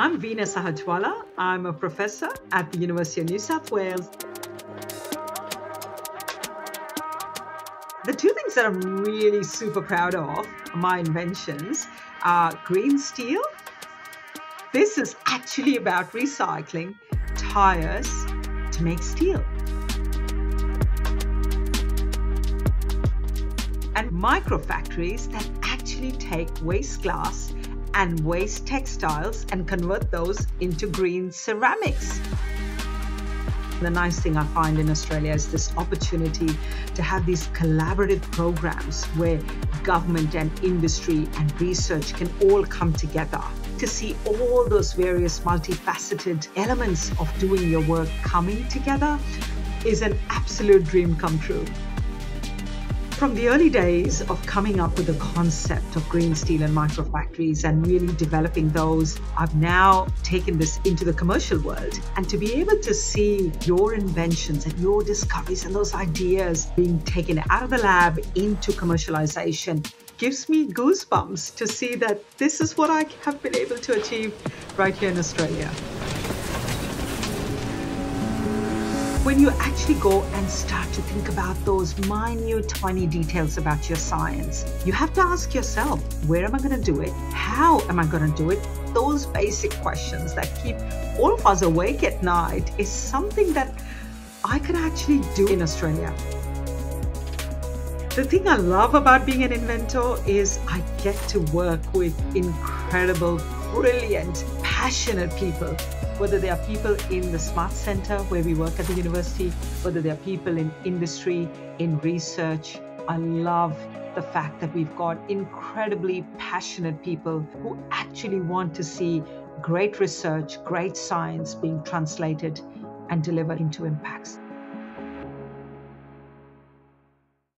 I'm Veena Sahajwalla. I'm a professor at the University of New South Wales. The two things that I'm really super proud of, my inventions, are green steel. This is actually about recycling tires to make steel. And microfactories that actually take waste glass and waste textiles and convert those into green ceramics. The nice thing I find in Australia is this opportunity to have these collaborative programs where government and industry and research can all come together to see all those various multifaceted elements of doing your work coming together is an absolute dream come true. From the early days of coming up with the concept of green steel and microfactories and really developing those, I've now taken this into the commercial world. And to be able to see your inventions and your discoveries and those ideas being taken out of the lab into commercialization gives me goosebumps to see that this is what I have been able to achieve right here in Australia. When you actually go and start to think about those minute, tiny details about your science, you have to ask yourself, where am I going to do it? How am I going to do it? Those basic questions that keep all of us awake at night is something that I can actually do in Australia. The thing I love about being an inventor is I get to work with incredible, brilliant, passionate people. Whether they are people in the SMART Center where we work at the university, whether they are people in industry, in research. I love the fact that we've got incredibly passionate people who actually want to see great research, great science being translated and delivered into impacts.